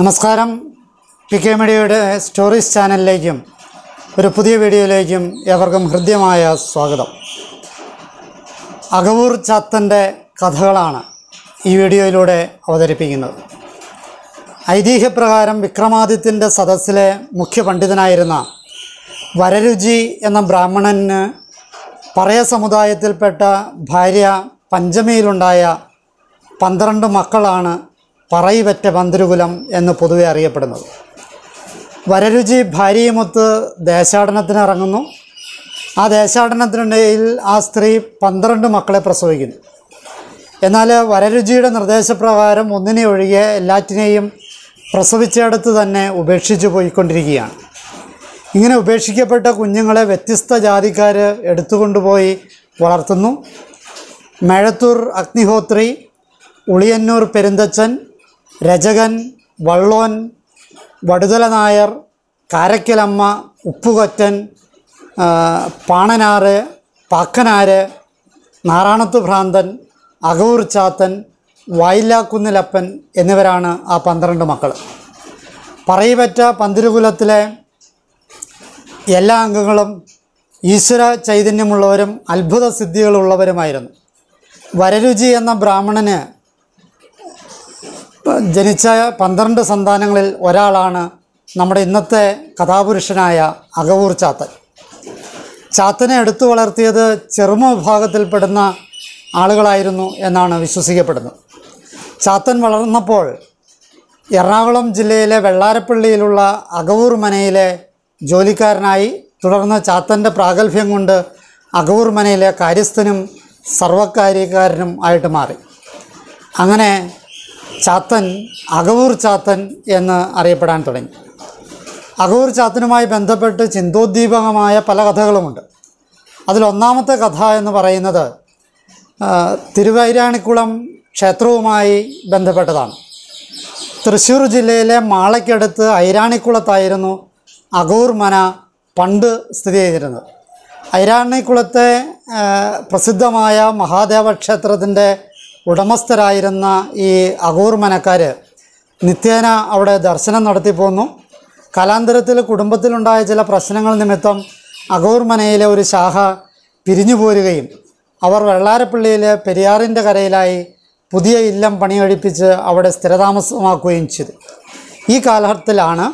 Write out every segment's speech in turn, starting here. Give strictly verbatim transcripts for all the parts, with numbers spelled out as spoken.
നമസ്കാരം P K മീഡിയയുടെ stories ചാനലിലേക്കും ഒരു പുതിയ വീഡിയോയിലേക്കും ഏവർക്കും ഹൃദ്യമായ സ്വാഗതം. അകവൂർ ചാത്തൻ്റെ കഥകളാണ് ഈ വീഡിയോയിലൂടെ അവതരിപ്പിക്കുന്നത്. ഐതിഹ്യപ്രകാരം വിക്രമാദിത്യൻ്റെ സദസ്സിലെ മുഖ്യ പണ്ഡിതനായിരുന്ന വരരുചി എന്ന ബ്രാഹ്മണന് പറയ സമുദായത്തിൽപ്പെട്ട ഭാര്യ പഞ്ചമിയിലുണ്ടായ പന്ത്രണ്ട് മക്കളാണ് പറയിപറ്റ പന്തരുകുലം എന്ന് പൊതുവെ അറിയപ്പെടുന്നത്. വരരുചി ഭാര്യയുമൊത്ത് ദേശാടനത്തിനിറങ്ങുന്നു. ആ ദേശാടനത്തിനിടയിൽ ആ സ്ത്രീ പന്ത്രണ്ട് മക്കളെ പ്രസവിക്കുന്നു. എന്നാൽ വരരുചിയുടെ നിർദ്ദേശപ്രകാരം ഒന്നിനെ ഒഴികെ എല്ലാറ്റിനെയും പ്രസവിച്ചെടുത്ത് തന്നെ ഉപേക്ഷിച്ചു പോയിക്കൊണ്ടിരിക്കുകയാണ്. ഇങ്ങനെ ഉപേക്ഷിക്കപ്പെട്ട കുഞ്ഞുങ്ങളെ വ്യത്യസ്ത ജാതിക്കാർ എടുത്തുകൊണ്ടുപോയി വളർത്തുന്നു. മേഴത്തൂർ അഗ്നിഹോത്രി, ഉളിയന്നൂർ പെരുന്തച്ചൻ, രജകൻ, വള്ളോൻ, വടുതല നായർ, കാരക്കലമ്മ, ഉപ്പുകൊറ്റൻ, പാണനാറ്, പാക്കനാര്, നാറാണത്ത് ഭ്രാന്തൻ, അകവൂർ ചാത്തൻ, വായില്ലാക്കുന്നിലപ്പൻ എന്നിവരാണ് ആ പന്ത്രണ്ട് മക്കൾ. പറയിപറ്റ പന്തിരുകുലത്തിലെ എല്ലാ അംഗങ്ങളും ഈശ്വര ചൈതന്യമുള്ളവരും അത്ഭുത സിദ്ധികളുള്ളവരുമായിരുന്നു. വരരുചി എന്ന ബ്രാഹ്മണന് ജനിച്ച പന്ത്രണ്ട് സന്താനങ്ങളിൽ ഒരാളാണ് നമ്മുടെ ഇന്നത്തെ കഥാപുരുഷനായ അകവൂർ ചാത്തൻ. ചാത്തനെ എടുത്തു വളർത്തിയത് ചെറുമ വിഭാഗത്തിൽപ്പെടുന്ന ആളുകളായിരുന്നു എന്നാണ് വിശ്വസിക്കപ്പെടുന്നത്. ചാത്തൻ വളർന്നപ്പോൾ എറണാകുളം ജില്ലയിലെ വെള്ളാരപ്പള്ളിയിലുള്ള അകവൂർ മനയിലെ ജോലിക്കാരനായി, തുടർന്ന് ചാത്തൻ്റെ പ്രാഗൽഭ്യം കൊണ്ട് അകവൂർ മനയിലെ കാര്യസ്ഥനും സർവകാര്യക്കാരനും ആയിട്ട് മാറി. അങ്ങനെ ചാത്തൻ അകവൂർ ചാത്തൻ എന്ന് അറിയപ്പെടാൻ തുടങ്ങി. അകവൂർ ചാത്തനുമായി ബന്ധപ്പെട്ട് ചിന്തോദ്ദീപകമായ പല കഥകളുമുണ്ട്. അതിലൊന്നാമത്തെ കഥ എന്ന് പറയുന്നത് തിരുവൈരാണിക്കുളം ക്ഷേത്രവുമായി ബന്ധപ്പെട്ടതാണ്. തൃശ്ശൂർ ജില്ലയിലെ മാളയ്ക്കടുത്ത് ഐരാണിക്കുളത്തായിരുന്നു അകവൂർ മന പണ്ട് സ്ഥിതി ചെയ്തിരുന്നത്. ഐരാണിക്കുളത്തെ പ്രസിദ്ധമായ മഹാദേവ ക്ഷേത്രത്തിൻ്റെ ഉടമസ്ഥരായിരുന്ന ഈ അകവൂർ മനക്കാർ നിത്യേന അവിടെ ദർശനം നടത്തി പോന്നു. കാലാന്തരത്തിൽ കുടുംബത്തിലുണ്ടായ ചില പ്രശ്നങ്ങൾ നിമിത്തം അകവൂർ മനയിലെ ഒരു ശാഖ പിരിഞ്ഞു പോരുകയും അവർ വെള്ളാരപ്പള്ളിയിലെ പെരിയാറിൻ്റെ കരയിലായി പുതിയ ഇല്ലം പണിയഴിപ്പിച്ച് അവിടെ സ്ഥിരതാമസമാക്കുകയും ചെയ്തു. ഈ കാലഘട്ടത്തിലാണ്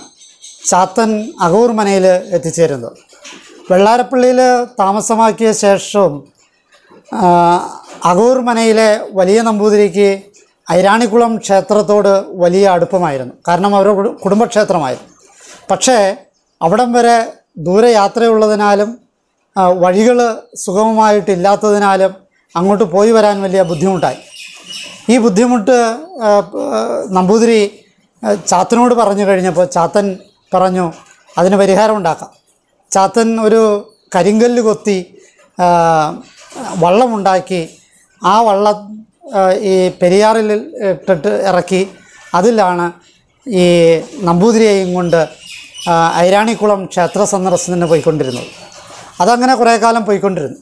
ചാത്തൻ അകവൂർ മനയിൽ എത്തിച്ചേരുന്നത്. വെള്ളാരപ്പള്ളിയിൽ താമസമാക്കിയ ശേഷവും അകവൂർ മനയിലെ വലിയ നമ്പൂതിരിക്ക് ഐരാണിക്കുളം ക്ഷേത്രത്തോട് വലിയ അടുപ്പമായിരുന്നു. കാരണം അവരുടെ കുടുംബക്ഷേത്രമായിരുന്നു. പക്ഷേ അവിടം വരെ ദൂരയാത്രയുള്ളതിനാലും വഴികൾ സുഗമമായിട്ടില്ലാത്തതിനാലും അങ്ങോട്ട് പോയി വരാൻ വലിയ ബുദ്ധിമുട്ടായി. ഈ ബുദ്ധിമുട്ട് നമ്പൂതിരി ചാത്തനോട് പറഞ്ഞു കഴിഞ്ഞപ്പോൾ ചാത്തൻ പറഞ്ഞു അതിന് പരിഹാരം ഉണ്ടാക്കാം. ചാത്തൻ ഒരു കരിങ്കല്ല് കൊത്തി വള്ളമുണ്ടാക്കി ആ വള്ളം ഈ പെരിയാറിൽ ഇട്ടിട്ട് ഇറക്കി അതിലാണ് ഈ നമ്പൂതിരിയെയും കൊണ്ട് ഐരാണിക്കുളം ക്ഷേത്ര സന്ദർശനത്തിന് പോയിക്കൊണ്ടിരുന്നത്. അതങ്ങനെ കുറേ കാലം പോയിക്കൊണ്ടിരുന്നു.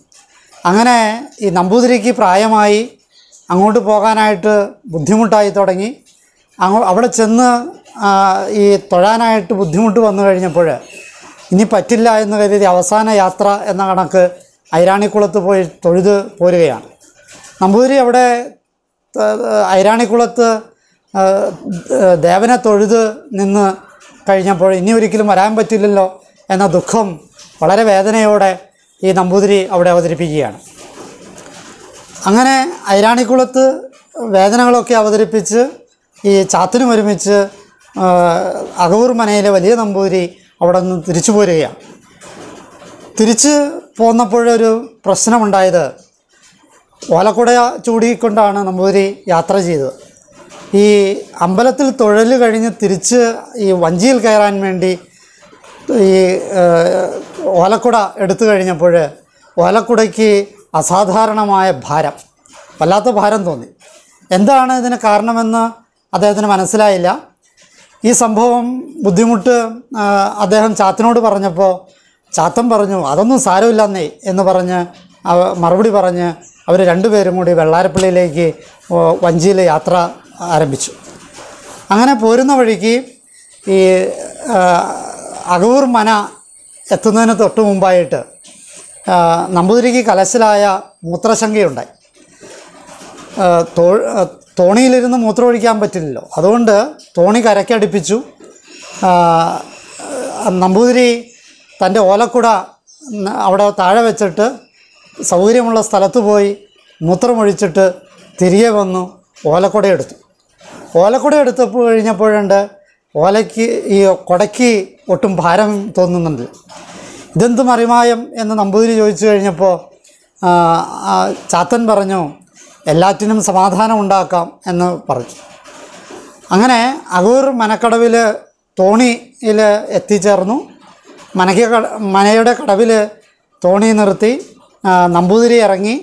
അങ്ങനെ ഈ നമ്പൂതിരിക്ക് പ്രായമായി, അങ്ങോട്ട് പോകാനായിട്ട് ബുദ്ധിമുട്ടായി തുടങ്ങി. അങ്ങോ അവിടെ ചെന്ന് ഈ തൊഴാനായിട്ട് ബുദ്ധിമുട്ട് വന്നു കഴിഞ്ഞപ്പോൾ ഇനി പറ്റില്ല എന്ന് കരുതി അവസാന യാത്ര എന്ന കണക്ക് ഐരാണിക്കുളത്ത് പോയി തൊഴുത് പോരുകയാണ്. നമ്പൂതിരി അവിടെ ഐരാണിക്കുളത്ത് ദേവനെ തൊഴുത് നിന്ന് കഴിഞ്ഞപ്പോൾ ഇനി ഒരിക്കലും വരാൻ പറ്റില്ലല്ലോ എന്ന ദുഃഖം വളരെ വേദനയോടെ ഈ നമ്പൂതിരി അവിടെ അവതരിപ്പിക്കുകയാണ്. അങ്ങനെ ഐരാണിക്കുളത്ത് വേദനകളൊക്കെ അവതരിപ്പിച്ച് ഈ ചാത്തനും ഒരുമിച്ച് അകവൂർ മനയിലെ വലിയ നമ്പൂതിരി അവിടെ നിന്ന് തിരിച്ചു പോരുകയാണ്. തിരിച്ച് പോന്നപ്പോഴൊരു പ്രശ്നമുണ്ടായത്, ഓലക്കുട ചൂടിക്കൊണ്ടാണ് നമ്പൂതിരി യാത്ര ചെയ്തത്. ഈ അമ്പലത്തിൽ തൊഴൽ കഴിഞ്ഞ് തിരിച്ച് ഈ വഞ്ചിയിൽ കയറാൻ വേണ്ടി ഈ ഓലക്കുട എടുത്തു കഴിഞ്ഞപ്പോൾ ഓലക്കുടയ്ക്ക് അസാധാരണമായ ഭാരം, വല്ലാത്ത ഭാരം തോന്നി. എന്താണ് ഇതിന് കാരണമെന്ന് അദ്ദേഹത്തിന് മനസ്സിലായില്ല. ഈ സംഭവം ബുദ്ധിമുട്ട് അദ്ദേഹം ചാത്തനോട് പറഞ്ഞപ്പോൾ ചാത്തൻ പറഞ്ഞു അതൊന്നും സാരമില്ലെന്നേ എന്ന് പറഞ്ഞ് മറുപടി പറഞ്ഞ് അവർ രണ്ടുപേരും കൂടി വെള്ളാരപ്പള്ളിയിലേക്ക് വഞ്ചിയിലെ യാത്ര ആരംഭിച്ചു. അങ്ങനെ പോരുന്ന വഴിക്ക് ഈ അകവൂർ മന എത്തുന്നതിന് തൊട്ട് മുമ്പായിട്ട് നമ്പൂതിരിക്ക് കലശലായ മൂത്രശങ്കയുണ്ടായി. തോ തോണിയിലിരുന്ന് മൂത്രമൊഴിക്കാൻ പറ്റില്ലല്ലോ, അതുകൊണ്ട് തോണി കരക്കടിപ്പിച്ചു. നമ്പൂതിരി തൻ്റെ ഓലക്കുട അവിടെ താഴെ വെച്ചിട്ട് സൗകര്യമുള്ള സ്ഥലത്ത് പോയി മൂത്രമൊഴിച്ചിട്ട് തിരികെ വന്നു ഓലക്കുട എടുത്തു. ഓലക്കുട എടുത്ത് കഴിഞ്ഞപ്പോഴുണ്ട് ഓലയ്ക്ക് ഈ കുടയ്ക്ക് ഒട്ടും ഭാരം തോന്നുന്നുണ്ട്. ഇതെന്ത് മറിമായം എന്ന് നമ്പൂതിരി ചോദിച്ചു കഴിഞ്ഞപ്പോൾ ചാത്തൻ പറഞ്ഞു എല്ലാറ്റിനും സമാധാനം ഉണ്ടാക്കാം എന്ന് പറഞ്ഞു. അങ്ങനെ അകവൂർ മനക്കടവിൽ തോണിയിൽ എത്തിച്ചേർന്നു. മനക്ക് കട മനയുടെ കടവിൽ തോണി നിർത്തി നമ്പൂതിരി ഇറങ്ങി,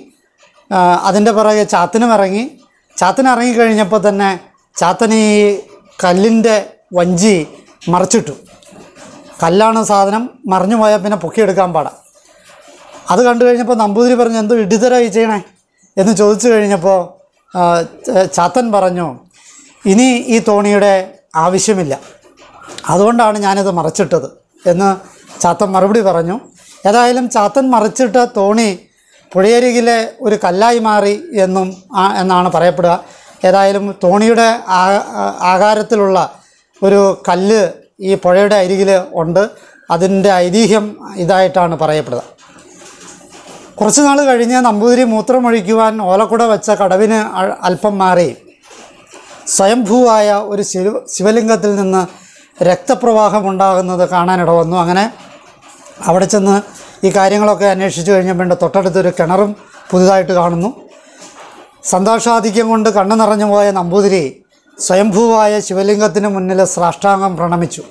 അതിൻ്റെ പുറകെ ചാത്തനും ഇറങ്ങി. ചാത്തൻ ഇറങ്ങിക്കഴിഞ്ഞപ്പോൾ തന്നെ ചാത്തൻ ഈ കല്ലിൻ്റെ വഞ്ചി മറിച്ചിട്ടു. കല്ലാണ് സാധനം, മറിഞ്ഞു പോയാൽ പിന്നെ പൊക്കിയെടുക്കാൻ പാടാം. അത് കണ്ടു കഴിഞ്ഞപ്പോൾ നമ്പൂതിരി പറഞ്ഞു എന്തോ ഇടിതരായി ചെയ്യണേ എന്ന് ചോദിച്ചു കഴിഞ്ഞപ്പോൾ ചാത്തൻ പറഞ്ഞു ഇനി ഈ തോണിയുടെ ആവശ്യമില്ല, അതുകൊണ്ടാണ് ഞാനിത് മറിച്ചിട്ടത് എന്ന് ചാത്തൻ മറുപടി പറഞ്ഞു. ഏതായാലും ചാത്തൻ മറിച്ചിട്ട തോണി പുഴയരികിലെ ഒരു കല്ലായി മാറി എന്നും എന്നാണ് പറയപ്പെടുക. ഏതായാലും തോണിയുടെ ആകാരത്തിലുള്ള ഒരു കല്ല് ഈ പുഴയുടെ അരികിൽ ഉണ്ട്, അതിൻ്റെ ഐതിഹ്യം ഇതായിട്ടാണ് പറയപ്പെടുക. കുറച്ച് നാൾ കഴിഞ്ഞ് നമ്പൂതിരി മൂത്രമൊഴിക്കുവാൻ ഓലക്കുട വെച്ച കടവിന് അല്പം മാറി സ്വയംഭൂവായ ഒരു ശിവ ശിവലിംഗത്തിൽ നിന്ന് രക്തപ്രവാഹമുണ്ടാകുന്നത് കാണാനിട വന്നു. അങ്ങനെ അവിടെ ചെന്ന് ഈ കാര്യങ്ങളൊക്കെ അന്വേഷിച്ചു കഴിഞ്ഞപ്പോൾ തൊട്ടടുത്തൊരു കിണറും പുതുതായിട്ട് കാണുന്നു. സന്തോഷാധിക്യം കൊണ്ട് കണ്ണു നിറഞ്ഞു പോയ നമ്പൂതിരി സ്വയംഭൂവായ ശിവലിംഗത്തിന് മുന്നിൽ സാഷ്ടാംഗം പ്രണമിച്ചു.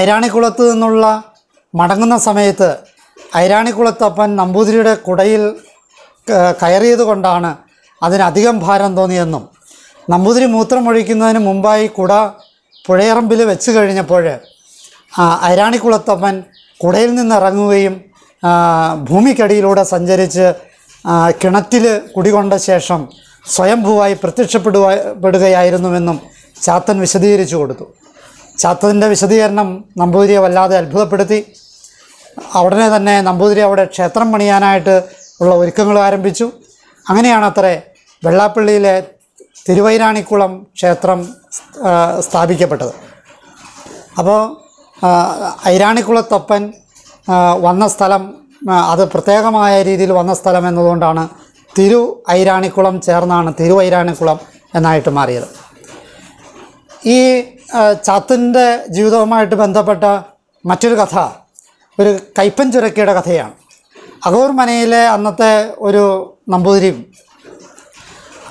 ഐരാണിക്കുളത്ത് നിന്നുള്ള മടങ്ങുന്ന സമയത്ത് ഐരാണിക്കുളത്തപ്പൻ നമ്പൂതിരിയുടെ കുടയിൽ കയറിയത് കൊണ്ടാണ് അതിനധികം ഭാരം തോന്നിയെന്നും നമ്പൂതിരി മൂത്രമൊഴിക്കുന്നതിന് മുമ്പായി കുട പുഴയറമ്പിൽ വെച്ച് കഴിഞ്ഞപ്പോൾ ഐരാണിക്കുളത്തപ്പൻ കുടയിൽ നിന്നിറങ്ങുകയും ഭൂമിക്കടിയിലൂടെ സഞ്ചരിച്ച് കിണറ്റിൽ കുടികൊണ്ട ശേഷം സ്വയംഭൂവായി പ്രത്യക്ഷപ്പെടുകയായിരുന്നുവെന്നും ചാത്തൻ വിശദീകരിച്ചു കൊടുത്തു. ചാത്തൻ്റെ വിശദീകരണം നമ്പൂതിരിയെ വല്ലാതെ അത്ഭുതപ്പെടുത്തി. ഉടനെ തന്നെ നമ്പൂതിരി അവിടെ ക്ഷേത്രം പണിയാനായിട്ട് ഉള്ള ഒരുക്കങ്ങൾ ആരംഭിച്ചു. അങ്ങനെയാണ് അത്രേ വെള്ളാപ്പള്ളിയിലെ തിരുവൈരാണിക്കുളം ക്ഷേത്രം സ്ഥാപിക്കപ്പെട്ടത്. അപ്പോൾ ഐരാണിക്കുളത്തപ്പൻ വന്ന സ്ഥലം, അത് പ്രത്യേകമായ രീതിയിൽ വന്ന സ്ഥലം എന്നതുകൊണ്ടാണ് തിരു ഐരാണിക്കുളം ചേർന്നാണ് തിരുവൈരാണിക്കുളം എന്നായിട്ട് മാറിയത്. ഈ ചാത്തൻ്റെ ജീവിതവുമായിട്ട് ബന്ധപ്പെട്ട മറ്റൊരു കഥ ഒരു കൈപ്പൻ ചുരക്കയുടെ കഥയാണ്. അകവൂർ മനയിലെ അന്നത്തെ ഒരു നമ്പൂതിരിയും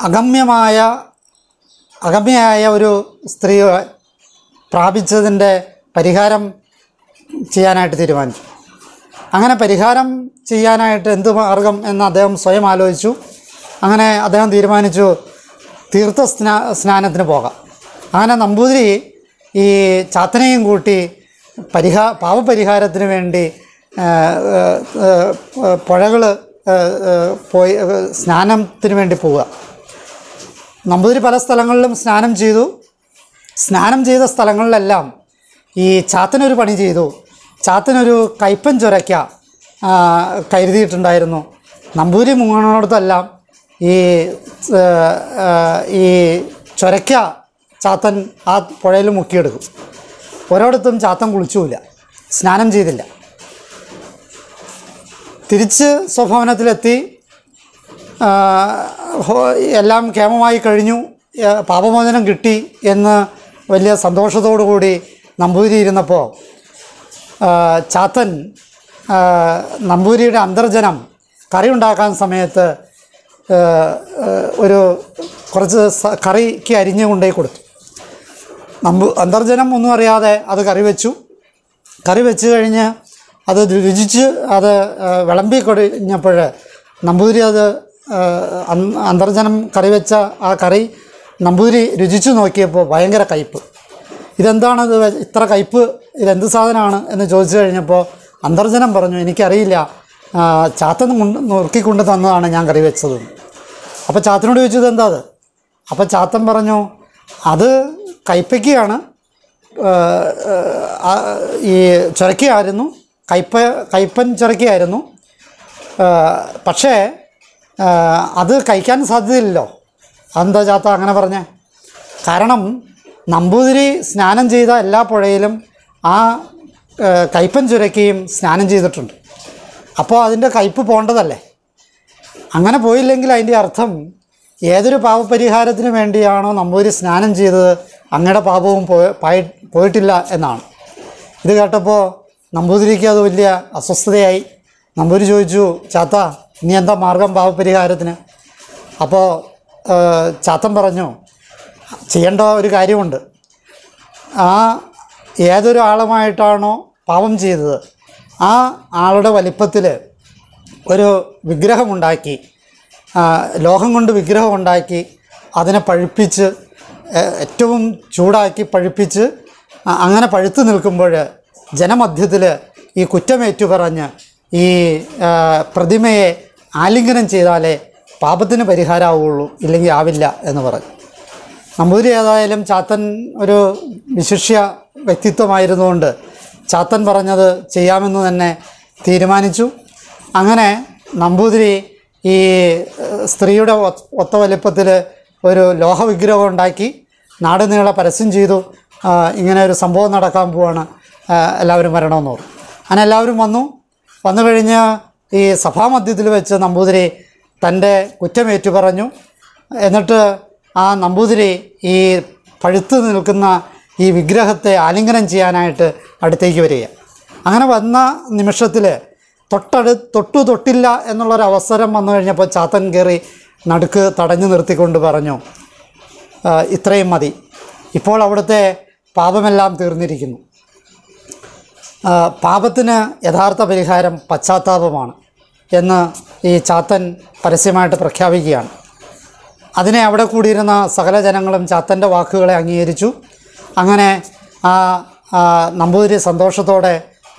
അഗമ്യമായ അഗമ്യയായ ഒരു സ്ത്രീയെ പ്രാപിച്ചതിൻ്റെ പരിഹാരം ചെയ്യാനായിട്ട് തീരുമാനിച്ചു. അങ്ങനെ പരിഹാരം ചെയ്യാനായിട്ട് എന്ത് മാർഗം എന്ന് അദ്ദേഹം സ്വയം ആലോചിച്ചു. അങ്ങനെ അദ്ദേഹം തീരുമാനിച്ചു തീർത്ഥ സ്നാ സ്നാനത്തിന് പോകാം. അങ്ങനെ നമ്പൂതിരി ഈ ചാത്തനെയും കൂട്ടി പരിഹാ പാവപരിഹാരത്തിന് വേണ്ടി പുഴകൾ പോയി സ്നാനത്തിന് വേണ്ടി പോവുക. നമ്പൂതിരി പല സ്ഥലങ്ങളിലും സ്നാനം ചെയ്തു. സ്നാനം ചെയ്ത സ്ഥലങ്ങളിലെല്ലാം ഈ ചാത്തനൊരു പണി ചെയ്തു. ചാത്തനൊരു കൈപ്പൻ ചൊരയ്ക്ക കരുതിയിട്ടുണ്ടായിരുന്നു. നമ്പൂതിരി മുങ്ങുന്നിടത്തെല്ലാം ഈ ഈ ചൊരയ്ക്ക ചാത്തൻ ആ പുഴയിൽ മുക്കിയെടുക്കും. ഒരിടത്തും ചാത്തൻ കുളിച്ചുമില്ല, സ്നാനം ചെയ്തില്ല. തിരിച്ച് സ്വഭവനത്തിലെത്തി എല്ലാം ക്ഷേമമായി കഴിഞ്ഞു, പാപമോചനം കിട്ടി എന്ന് വലിയ സന്തോഷത്തോടു കൂടി നമ്പൂതിരി ഇരുന്നപ്പോൾ ചാത്തൻ നമ്പൂതിരിയുടെ അന്തർജനം കറി ഉണ്ടാക്കാൻ സമയത്ത് ഒരു കുറച്ച് കറിക്ക് അരിഞ്ഞു കൊണ്ടേ കൊടുത്തു. നമ്പൂ അന്തർജനം ഒന്നും അറിയാതെ അത് കറി വെച്ചു. കറി വെച്ച് കഴിഞ്ഞ് അത് രുചിച്ച് അത് വിളമ്പി കഴിഞ്ഞപ്പോൾ നമ്പൂതിരി അത് അന്തർജനം കറി വെച്ച ആ കറി നമ്പൂതിരി രുചിച്ചു നോക്കിയപ്പോൾ ഭയങ്കര കയ്പ്പ്. ഇതെന്താണത്, ഇത്ര കയ്പ്പ്, ഇതെന്ത് സാധനമാണ് എന്ന് ചോദിച്ചു കഴിഞ്ഞപ്പോൾ അന്തർജനം പറഞ്ഞു, എനിക്കറിയില്ല, ചാത്തൻ നുറുക്കിക്കൊണ്ട് തന്നതാണ് ഞാൻ കറി വെച്ചത്. അപ്പോൾ ചാത്തനോട് ചോദിച്ചു ഇതെന്താ അത്? അപ്പോൾ ചാത്തൻ പറഞ്ഞു അത് കയ്പ്പയ്ക്കാണ്, ഈ ചുരക്കിയായിരുന്നു, കയ്പ്പ കയ്പ്പൻ ചുരക്കിയായിരുന്നു, പക്ഷേ അത് കഴിക്കാൻ സാധ്യതയില്ലല്ലോ. അതെന്താ ചാത്ത അങ്ങനെ പറഞ്ഞേ? കാരണം നമ്പൂതിരി സ്നാനം ചെയ്ത എല്ലാ പുഴയിലും ആ കയ്പ്പൻ ചുരക്കിയും സ്നാനം ചെയ്തിട്ടുണ്ട്. അപ്പോൾ അതിൻ്റെ കയ്പ്പ് പോകേണ്ടതല്ലേ? അങ്ങനെ പോയില്ലെങ്കിൽ അതിൻ്റെ അർത്ഥം ഏതൊരു പാപപരിഹാരത്തിന് വേണ്ടിയാണോ നമ്പൂതിരി സ്നാനം ചെയ്തത് അങ്ങയുടെ പാപവും പോയി പോയിട്ടില്ല എന്നാണ്. ഇത് കേട്ടപ്പോൾ നമ്പൂതിരിക്ക് അത് വലിയ അസ്വസ്ഥതയായി. നമ്പൂതിരി ചോദിച്ചു, ചാത്ത നീ എന്താ മാർഗം പാപപരിഹാരത്തിന്? അപ്പോൾ ചാത്തൻ പറഞ്ഞു, ചെയ്യേണ്ട ഒരു കാര്യമുണ്ട്. ആ ഏതൊരു ആളുമായിട്ടാണോ പാപം ചെയ്തത് ആ ആളുടെ വലിപ്പത്തിൽ ഒരു വിഗ്രഹമുണ്ടാക്കി, ലോഹം കൊണ്ട് വിഗ്രഹമുണ്ടാക്കി, അതിനെ പഴുപ്പിച്ച്, ഏറ്റവും ചൂടാക്കി പഴുപ്പിച്ച്, അങ്ങനെ പഴുത്തു നിൽക്കുമ്പോൾ ജനമധ്യത്തിൽ ഈ കുറ്റമേറ്റു പറഞ്ഞ് ഈ പ്രതിമയെ ആലിംഗനം ചെയ്താലേ പാപത്തിന് പരിഹാരമാവുള്ളൂ, ഇല്ലെങ്കിൽ ആവില്ല എന്ന് പറഞ്ഞു. നമ്പൂതിരി ഏതായാലും ചാത്തൻ ഒരു വിശിഷ്യ വ്യക്തിത്വമായിരുന്നുകൊണ്ട് ചാത്തൻ പറഞ്ഞത് ചെയ്യാമെന്ന് തന്നെ തീരുമാനിച്ചു. അങ്ങനെ നമ്പൂതിരി ഈ സ്ത്രീയുടെ ഒത്ത വലിപ്പത്തിൽ ഒരു ലോഹവിഗ്രഹം ഉണ്ടാക്കി നാടുനീളെ പരസ്യം ചെയ്തു, ഇങ്ങനെ ഒരു സംഭവം നടക്കാൻ പോവാണ്, എല്ലാവരും വരണമെന്ന് പറഞ്ഞു. അങ്ങനെ എല്ലാവരും വന്നു. വന്നു കഴിഞ്ഞ് ഈ സഭാമധ്യത്തിൽ വെച്ച് നമ്പൂതിരി തൻ്റെ കുറ്റമേറ്റു പറഞ്ഞു. എന്നിട്ട് ആ നമ്പൂതിരി ഈ പഴുത്ത് നിൽക്കുന്ന ഈ വിഗ്രഹത്തെ ആലിംഗനം ചെയ്യാനായിട്ട് അടുത്തേക്ക് വരിക. അങ്ങനെ വന്ന നിമിഷത്തിൽ തൊട്ടടു തൊട്ടു തൊട്ടില്ല എന്നുള്ളൊരവസരം വന്നു കഴിഞ്ഞപ്പോൾ ചാത്തൻ കയറി നടുക്ക് തടഞ്ഞു നിർത്തിക്കൊണ്ട് പറഞ്ഞു, ഇത്രയും മതി, ഇപ്പോൾ അവിടുത്തെ പാപമെല്ലാം തീർന്നിരിക്കുന്നു. പാപത്തിന് യഥാർത്ഥ പരിഹാരം പശ്ചാത്താപമാണ് എന്ന് ഈ ചാത്തൻ പരസ്യമായിട്ട് പ്രഖ്യാപിക്കുകയാണ്. അതിനെ അവിടെ കൂടിയിരുന്ന സകല ജനങ്ങളും ചാത്തൻ്റെ വാക്കുകളെ അംഗീകരിച്ചു. അങ്ങനെ ആ നമ്പൂതിരി സന്തോഷത്തോടെ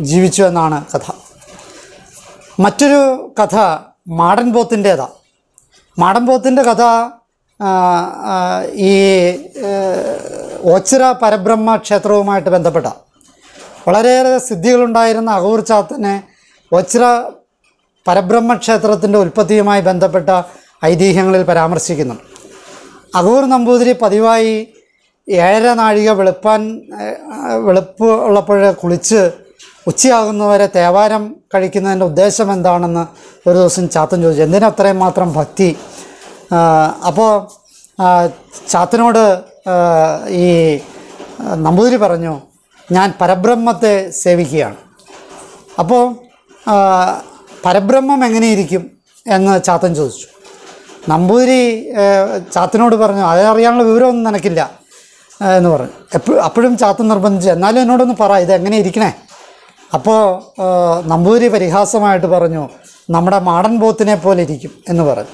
ജീവിച്ചു എന്നാണ് കഥ. മറ്റൊരു കഥ മാടൻ പോത്തിൻ്റേതാണ്. മാടൻ പോത്തിൻ്റെ കഥ ഈ ഓച്ചിറ പരബ്രഹ്മ ക്ഷേത്രവുമായിട്ട് ബന്ധപ്പെട്ട വളരെയേറെ സിദ്ധികളുണ്ടായിരുന്ന അകവൂർ ചാത്തനെ ഓച്ചിറ പരബ്രഹ്മ ക്ഷേത്രത്തിൻ്റെ ഉൽപ്പത്തിയുമായി ബന്ധപ്പെട്ട ഐതിഹ്യങ്ങളിൽ പരാമർശിക്കുന്നു. അകവൂർ നമ്പൂതിരി പതിവായി ഏഴര നാഴിക വെളുപ്പാൻ വെളുപ്പ് ഉള്ളപ്പോൾ കുളിച്ച് ഉച്ചയാകുന്നവരെ തേവാരം കഴിക്കുന്നതിൻ്റെ ഉദ്ദേശം എന്താണെന്ന് ഒരു ദിവസം ചാത്തൻ ചോദിച്ചു, എന്തിനാ അത്രയും മാത്രം ഭക്തി? അപ്പോൾ ചാത്തനോട് ഈ നമ്പൂതിരി പറഞ്ഞു, ഞാൻ പരബ്രഹ്മത്തെ സേവിക്കുകയാണ്. അപ്പോൾ പരബ്രഹ്മം എങ്ങനെയിരിക്കും എന്ന് ചാത്തൻ ചോദിച്ചു. നമ്പൂതിരി ചാത്തനോട് പറഞ്ഞു, അതറിയാനുള്ള വിവരമൊന്നും നിനക്കില്ല എന്ന് പറഞ്ഞു. എപ്പോഴും അപ്പോഴും ചാത്തൻ നിർബന്ധിച്ചു, എന്നാലും എന്നോടൊന്ന് പറ ഇതെങ്ങനെ ഇരിക്കണേ. അപ്പോൾ നമ്പൂതിരി പരിഹാസമായിട്ട് പറഞ്ഞു, നമ്മുടെ മാടൻ പോത്തിനെ പോലെ ഇരിക്കും എന്ന് പറഞ്ഞു.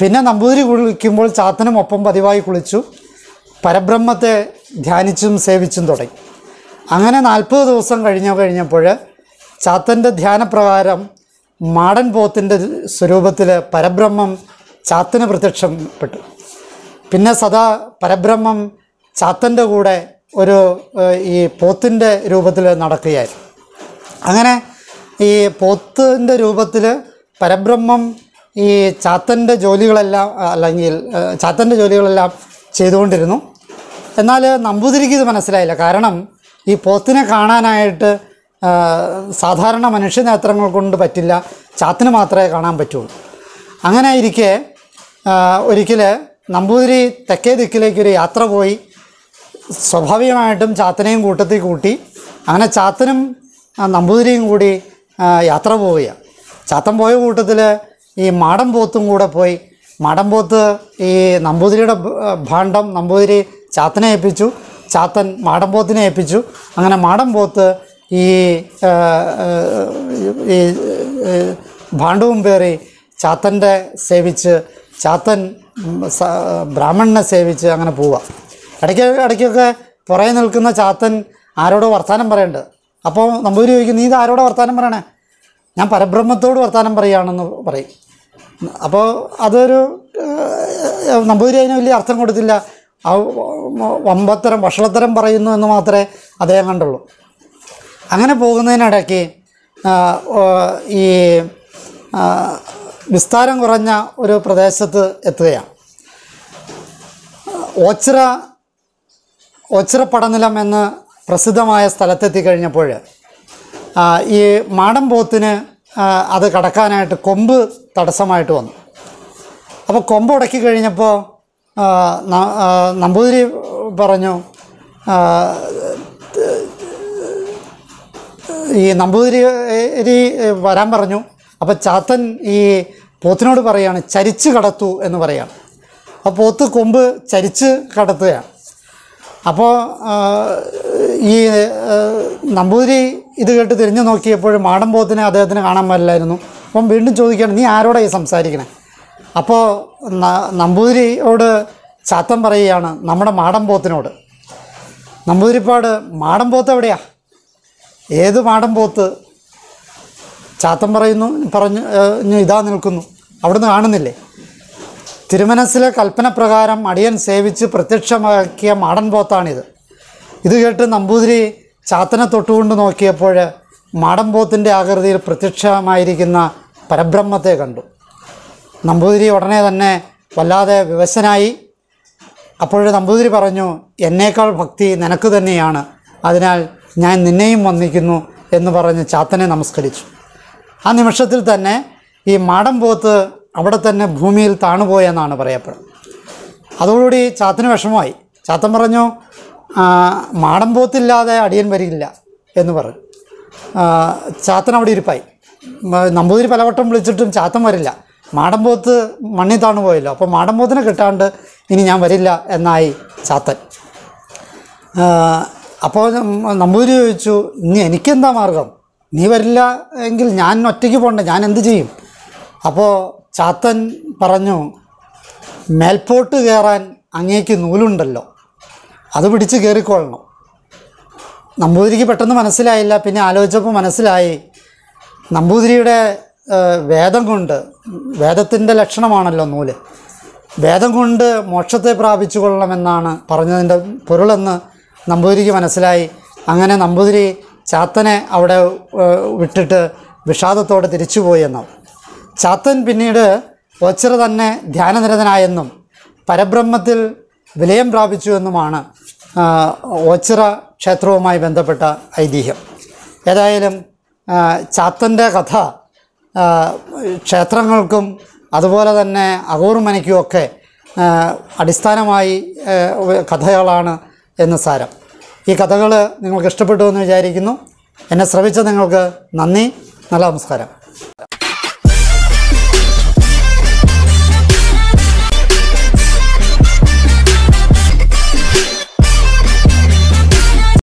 പിന്നെ നമ്പൂതിരി കുളിക്കുമ്പോൾ ചാത്തനും ഒപ്പം പതിവായി കുളിച്ചു, പരബ്രഹ്മത്തെ ധ്യാനിച്ചും സേവിച്ചും തുടങ്ങി. അങ്ങനെ നാൽപ്പത് ദിവസം കഴിഞ്ഞു കഴിഞ്ഞപ്പോൾ ചാത്തൻ്റെ ധ്യാനപ്രകാരം മാടൻ പോത്തിൻ്റെ സ്വരൂപത്തിൽ പരബ്രഹ്മം ചാത്തന് പ്രത്യക്ഷപ്പെട്ടു. പിന്നെ സദാ പരബ്രഹ്മം ചാത്തൻ്റെ കൂടെ ഒരു ഈ പോത്തിൻ്റെ രൂപത്തിൽ നടക്കുകയായിരുന്നു. അങ്ങനെ ഈ പോത്തിൻ്റെ രൂപത്തിൽ പരബ്രഹ്മം ഈ ചാത്തൻ്റെ ജോലികളെല്ലാം അല്ലെങ്കിൽ ചാത്തൻ്റെ ജോലികളെല്ലാം ചെയ്തുകൊണ്ടിരുന്നു. എന്നാൽ നമ്പൂതിരിക്ക് ഇത് മനസ്സിലായില്ല. കാരണം ഈ പോത്തിനെ കാണാനായിട്ട് സാധാരണ മനുഷ്യനേത്രങ്ങൾ കൊണ്ട് പറ്റില്ല, ചാത്തിന് മാത്രമേ കാണാൻ പറ്റുള്ളൂ. അങ്ങനെ ഇരിക്കെ ഒരിക്കൽ നമ്പൂതിരി തെക്കേ ദിക്കിലേക്കൊരു യാത്ര പോയി. സ്വാഭാവികമായിട്ടും ചാത്തനെയും കൂട്ടത്തിൽ കൂട്ടി. അങ്ങനെ ചാത്തനും നമ്പൂതിരിയും കൂടി യാത്ര പോവുകയാണ്. ചാത്തൻ പോയ കൂട്ടത്തിൽ ഈ മാടൻ പോത്തും കൂടെ പോയി. മാടൻ പോത്ത് ഈ നമ്പൂതിരിയുടെ ഭാണ്ഡം നമ്പൂതിരി ചാത്തനെ ഏൽപ്പിച്ചു, ചാത്തൻ മാടൻ പോത്തിനെ ഏൽപ്പിച്ചു. അങ്ങനെ മാടൻ പോത്ത് ഈ ഈ ഭാണ്ഡവും പേറി ചാത്തൻ്റെ സേവിച്ച്, ചാത്തൻ ബ്രാഹ്മണനെ സേവിച്ച് അങ്ങനെ പോവുക. ഇടയ്ക്ക് ഇടയ്ക്കൊക്കെ പുറകെ നിൽക്കുന്ന ചാത്തൻ ആരോടോ വർത്തമാനം പറയേണ്ടത്. അപ്പോൾ നമ്പൂതിരി ചോദിക്കും, നീ ഇത് ആരോടെ വർത്താനം പറയണേ? ഞാൻ പരബ്രഹ്മത്തോട് വർത്താനം പറയുകയാണെന്ന് പറയും. അപ്പോൾ അതൊരു നമ്പൂതിരി അതിന് വലിയ അർത്ഥം കൊടുത്തില്ല. ആ വമ്പത്തരം വഷളത്തരം പറയുന്നു എന്ന് മാത്രമേ അദ്ദേഹം കണ്ടുള്ളൂ. അങ്ങനെ പോകുന്നതിനിടയ്ക്ക് ഈ വിസ്താരം കുറഞ്ഞ ഒരു പ്രദേശത്ത് എത്തുകയാണ്. ഓച്ചിറ ഓച്ചിറ പടനിലം എന്ന് പ്രസിദ്ധമായ സ്ഥലത്തെത്തിക്കഴിഞ്ഞപ്പോൾ ഈ മാടൻ പോത്തിന് അത് കടക്കാനായിട്ട് കൊമ്പ് തടസ്സമായിട്ട് വന്നു. അപ്പോൾ കൊമ്പ് ഉടക്കി കഴിഞ്ഞപ്പോൾ നമ്പൂതിരി പറഞ്ഞു, ഈ നമ്പൂതിരി വരാൻ പറഞ്ഞു. അപ്പോൾ ചാത്തൻ ഈ പോത്തിനോട് പറയുകയാണ്, ചരിച്ച് കടത്തു എന്ന് പറയുകയാണ്. അപ്പോൾ പോത്ത് കൊമ്പ് ചരിച്ച് കടത്തുകയാണ്. അപ്പോൾ ഈ നമ്പൂതിരി ഇത് കേട്ട് തിരിഞ്ഞു നോക്കിയപ്പോൾ മാടൻ പോത്തിനെ അദ്ദേഹത്തിന് കാണാൻ പറ്റില്ലായിരുന്നു. അപ്പം വീണ്ടും ചോദിക്കുകയാണ്, നീ ആരോടാണ് ഈ സംസാരിക്കണേ? അപ്പോൾ നമ്പൂതിരിയോട് ചാത്തൻ പറയുകയാണ്, നമ്മുടെ മാടൻ പോത്തിനോട്. നമ്പൂതിരിപ്പാട്, മാടൻ പോത്ത് എവിടെയാണ്? ഏത് മാടൻ പോത്ത്? ചാത്തൻ പറയുന്നു, പറഞ്ഞു ഇതാ നിൽക്കുന്നു. അവിടുന്ന് കാണുന്നില്ലേ? തിരുമനസ്സിലെ കൽപ്പന പ്രകാരം അടിയൻ സേവിച്ച് പ്രത്യക്ഷമാക്കിയ മാടൻ പോത്താണിത്. ഇത് കേട്ട് നമ്പൂതിരി ചാത്തനെ തൊട്ടുകൊണ്ട് നോക്കിയപ്പോൾ മാടൻ പോത്തിൻ്റെ ആകൃതിയിൽ പ്രത്യക്ഷമായിരിക്കുന്ന പരബ്രഹ്മത്തെ കണ്ടു. നമ്പൂതിരി ഉടനെ തന്നെ വല്ലാതെ വിവശനായി. അപ്പോൾ നമ്പൂതിരി പറഞ്ഞു, എന്നേക്കാൾ ഭക്തി നിനക്ക് തന്നെയാണ്, അതിനാൽ ഞാൻ നിന്നെയും വന്ദിക്കുന്നു എന്ന് പറഞ്ഞ് ചാത്തനെ നമസ്കരിച്ചു. ആ നിമിഷത്തിൽ തന്നെ ഈ മാടൻ പോത്ത് അവിടെ തന്നെ ഭൂമിയിൽ താണുപോയെന്നാണ് പറയപ്പെടുന്നത്. അതോടുകൂടി ചാത്തന് വിഷമമായി. ചാത്തൻ പറഞ്ഞു, മാടൻ പോത്തില്ലാതെ അടിയൻ വരില്ല എന്ന് പറഞ്ഞു. ചാത്തൻ അവിടെ ഇരിപ്പായി. നമ്പൂതിരി പലവട്ടം വിളിച്ചിട്ടും ചാത്തൻ വരില്ല. മാടൻ പോത്ത് മണ്ണിൽ താണുപോയല്ലോ, അപ്പോൾ മാടൻ പോത്തിനെ കിട്ടാണ്ട് ഇനി ഞാൻ വരില്ല എന്നായി ചാത്തൻ. അപ്പോൾ നമ്പൂതിരി ചോദിച്ചു, ഇനി എനിക്കെന്താ മാർഗം? നീ വരില്ല എങ്കിൽ ഞാൻ ഒറ്റയ്ക്ക് പോകണ്ട, ഞാൻ എന്ത് ചെയ്യും? അപ്പോൾ ചാത്തൻ പറഞ്ഞു, മേൽപോട്ട് കയറാൻ അങ്ങേക്ക് നൂലുണ്ടല്ലോ, അത് പിടിച്ച് കയറിക്കൊള്ളണം. നമ്പൂതിരിക്ക് പെട്ടെന്ന് മനസ്സിലായില്ല. പിന്നെ ആലോചിച്ചപ്പോൾ മനസ്സിലായി, നമ്പൂതിരിയുടെ വേദം കൊണ്ട്, വേദത്തിൻ്റെ ലക്ഷണമാണല്ലോ നൂല്, വേദം കൊണ്ട് മോക്ഷത്തെ പ്രാപിച്ചു കൊള്ളണമെന്നാണ് പറഞ്ഞതിൻ്റെ പൊരുളെന്ന് നമ്പൂതിരിക്ക് മനസ്സിലായി. അങ്ങനെ നമ്പൂതിരി ചാത്തനെ അവിടെ വിട്ടിട്ട് വിഷാദത്തോടെ തിരിച്ചുപോയി എന്നാണ്. ചാത്തൻ പിന്നീട് ഓച്ചിറ തന്നെ ധ്യാനനിരതനായെന്നും പരബ്രഹ്മത്തിൽ വിലയം പ്രാപിച്ചു എന്നുമാണ് ഓച്ചിറ ക്ഷേത്രവുമായി ബന്ധപ്പെട്ട ഐതിഹ്യം. ഏതായാലും ചാത്തൻ്റെ കഥ ക്ഷേത്രങ്ങൾക്കും അതുപോലെ തന്നെ അകവൂർ മനയ്ക്കുമൊക്കെ അടിസ്ഥാനമായി കഥകളാണ് എന്ന് സാരം. ഈ കഥകൾ നിങ്ങൾക്ക് ഇഷ്ടപ്പെട്ടു എന്ന് വിചാരിക്കുന്നു. എന്നെ ശ്രവിച്ച നിങ്ങൾക്ക് നന്ദി. നല്ല നമസ്കാരം.